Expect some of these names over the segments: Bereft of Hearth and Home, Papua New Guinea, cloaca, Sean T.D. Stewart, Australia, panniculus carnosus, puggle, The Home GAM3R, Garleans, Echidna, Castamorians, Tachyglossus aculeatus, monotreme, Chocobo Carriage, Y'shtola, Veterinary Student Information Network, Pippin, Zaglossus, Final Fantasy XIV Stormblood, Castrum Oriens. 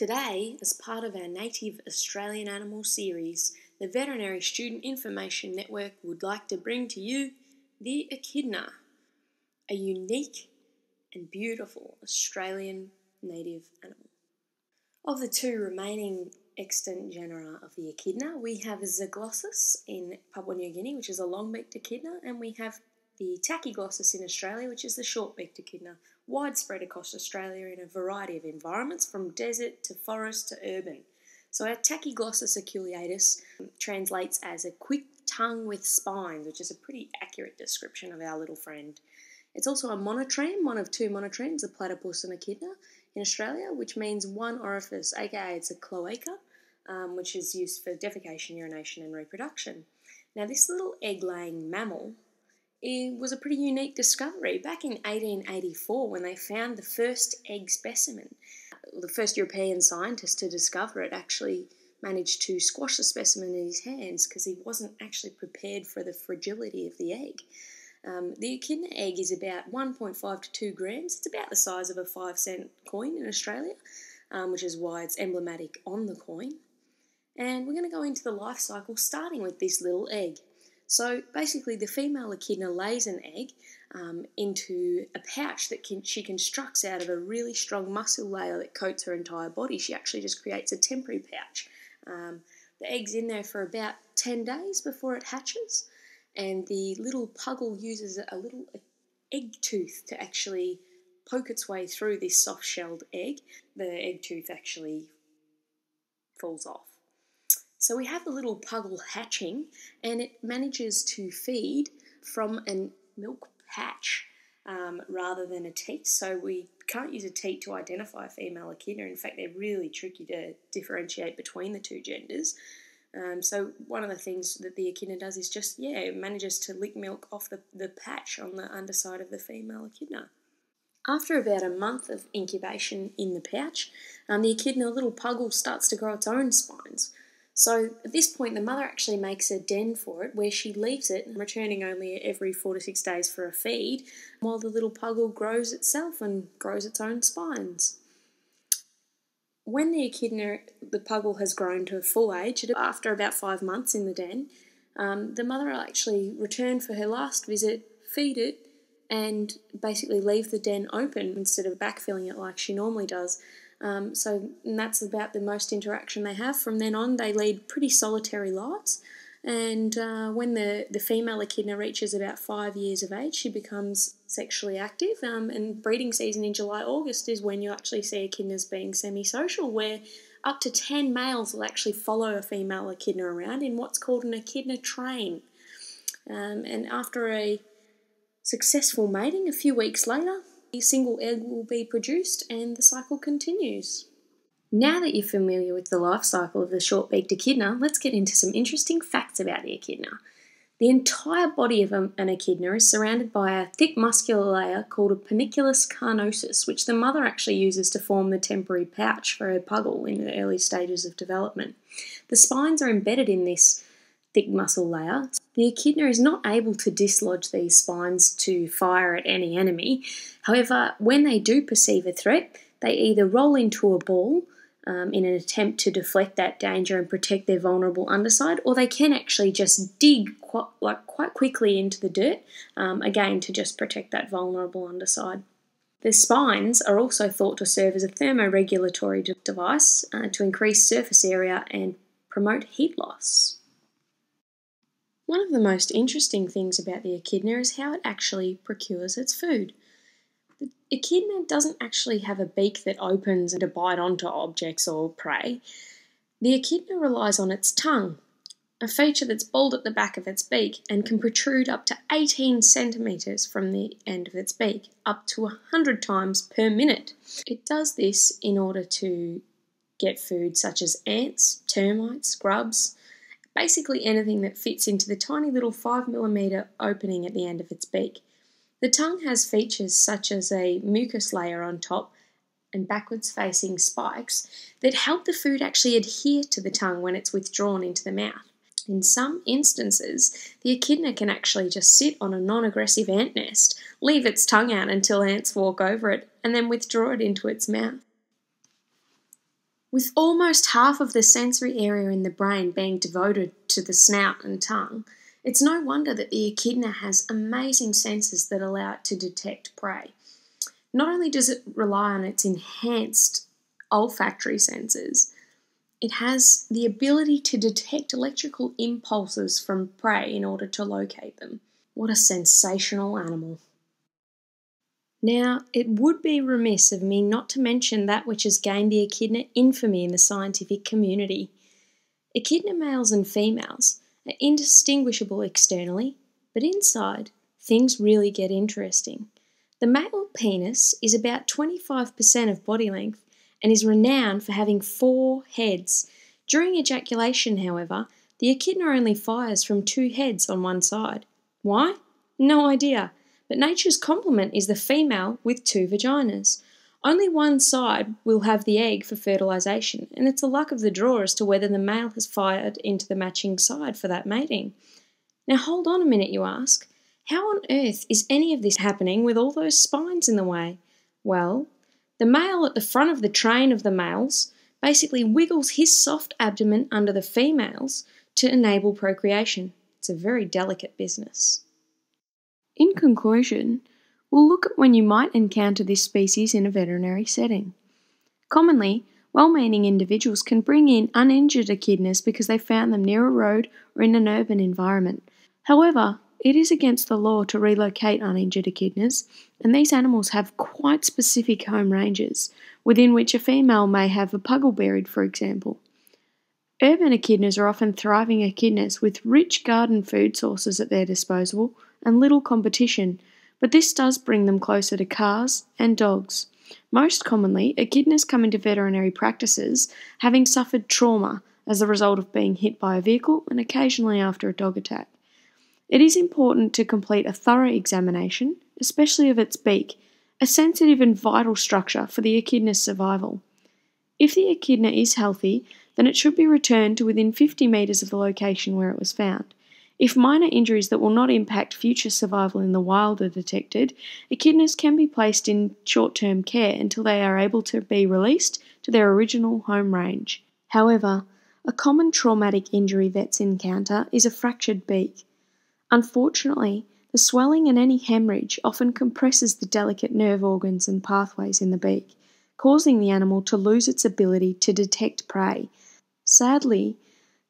Today, as part of our native Australian animal series, the Veterinary Student Information Network would like to bring to you the echidna, a unique and beautiful Australian native animal. Of the two remaining extant genera of the echidna, we have Zaglossus in Papua New Guinea, which is a long-beaked echidna, and we have the Tachyglossus in Australia, which is the short-beaked echidna, widespread across Australia in a variety of environments, from desert to forest to urban. So our Tachyglossus aculeatus translates as a quick tongue with spines, which is a pretty accurate description of our little friend. It's also a monotreme, one of two monotremes, a platypus and echidna, in Australia, which means one orifice, aka it's a cloaca, which is used for defecation, urination and reproduction. Now this little egg-laying mammal, it was a pretty unique discovery back in 1884 when they found the first egg specimen. The first European scientist to discover it actually managed to squash the specimen in his hands because he wasn't actually prepared for the fragility of the egg. The echidna egg is about 1.5 to 2 grams. It's about the size of a 5-cent coin in Australia, which is why it's emblematic on the coin. And we're going to go into the life cycle starting with this little egg. So basically the female echidna lays an egg into a pouch that she constructs out of a really strong muscle layer that coats her entire body. She actually just creates a temporary pouch. The egg's in there for about 10 days before it hatches, and the little puggle uses a little egg tooth to actually poke its way through this soft-shelled egg. The egg tooth actually falls off. So we have the little puggle hatching, and it manages to feed from a milk patch rather than a teat. So we can't use a teat to identify a female echidna. In fact, they're really tricky to differentiate between the two genders. So one of the things that the echidna does is just, it manages to lick milk off the patch on the underside of the female echidna. After about a month of incubation in the pouch, the echidna little puggle starts to grow its own spines. So at this point, the mother actually makes a den for it where she leaves it, returning only every 4 to 6 days for a feed, while the little puggle grows itself and grows its own spines. When the echidna, the puggle, has grown to full age, after about 5 months in the den, the mother will actually return for her last visit, feed it, and basically leave the den open instead of backfilling it like she normally does. And that's about the most interaction they have. From then on, they lead pretty solitary lives. And when the female echidna reaches about 5 years of age, she becomes sexually active. And breeding season in July, August is when you actually see echidnas being semi-social, where up to 10 males will actually follow a female echidna around in what's called an echidna train. And after a successful mating, a few weeks later, a single egg will be produced and the cycle continues. Now that you're familiar with the life cycle of the short-beaked echidna, let's get into some interesting facts about the echidna. The entire body of an echidna is surrounded by a thick muscular layer called a panniculus carnosus, which the mother actually uses to form the temporary pouch for her puggle in the early stages of development. The spines are embedded in this thick muscle layer. The echidna is not able to dislodge these spines to fire at any enemy. However, when they do perceive a threat, they either roll into a ball in an attempt to deflect that danger and protect their vulnerable underside, or they can actually just dig quite quickly into the dirt, again to just protect that vulnerable underside. The spines are also thought to serve as a thermoregulatory device to increase surface area and promote heat loss. One of the most interesting things about the echidna is how it actually procures its food. The echidna doesn't actually have a beak that opens to bite onto objects or prey. The echidna relies on its tongue, a feature that's balled at the back of its beak and can protrude up to 18 centimetres from the end of its beak, up to 100 times per minute. It does this in order to get food such as ants, termites, grubs, basically anything that fits into the tiny little 5mm opening at the end of its beak. The tongue has features such as a mucus layer on top and backwards facing spikes that help the food actually adhere to the tongue when it's withdrawn into the mouth. In some instances, the echidna can actually just sit on a non-aggressive ant nest, leave its tongue out until ants walk over it, and then withdraw it into its mouth. With almost half of the sensory area in the brain being devoted to the snout and tongue, it's no wonder that the echidna has amazing senses that allow it to detect prey. Not only does it rely on its enhanced olfactory senses, it has the ability to detect electrical impulses from prey in order to locate them. What a sensational animal. Now, it would be remiss of me not to mention that which has gained the echidna infamy in the scientific community. Echidna males and females are indistinguishable externally, but inside, things really get interesting. The male penis is about 25% of body length and is renowned for having 4 heads. During ejaculation, however, the echidna only fires from 2 heads on one side. Why? No idea. But nature's complement is the female with 2 vaginas. Only one side will have the egg for fertilisation, and it's the luck of the draw as to whether the male has fired into the matching side for that mating. Now hold on a minute, you ask. How on earth is any of this happening with all those spines in the way? Well, the male at the front of the train of the males basically wiggles his soft abdomen under the females to enable procreation. It's a very delicate business. In conclusion, we'll look at when you might encounter this species in a veterinary setting. Commonly, well-meaning individuals can bring in uninjured echidnas because they found them near a road or in an urban environment. However, it is against the law to relocate uninjured echidnas, and these animals have quite specific home ranges, within which a female may have a puggle buried, for example. Urban echidnas are often thriving echidnas with rich garden food sources at their disposal and little competition, but this does bring them closer to cars and dogs. Most commonly, echidnas come into veterinary practices having suffered trauma as a result of being hit by a vehicle and occasionally after a dog attack. It is important to complete a thorough examination, especially of its beak, a sensitive and vital structure for the echidna's survival. If the echidna is healthy, then it should be returned to within 50 metres of the location where it was found. If minor injuries that will not impact future survival in the wild are detected, echidnas can be placed in short-term care until they are able to be released to their original home range. However, a common traumatic injury vets encounter is a fractured beak. Unfortunately, the swelling and any hemorrhage often compresses the delicate nerve organs and pathways in the beak, causing the animal to lose its ability to detect prey. Sadly,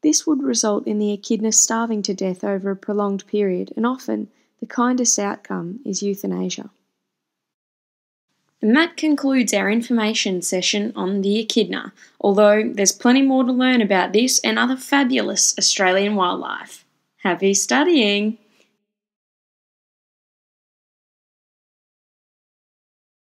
this would result in the echidna starving to death over a prolonged period, and often the kindest outcome is euthanasia. And that concludes our information session on the echidna, although there's plenty more to learn about this and other fabulous Australian wildlife. Happy studying!